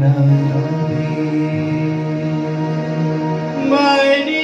não vai nem.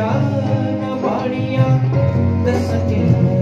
Narayana Hariya Dasakena.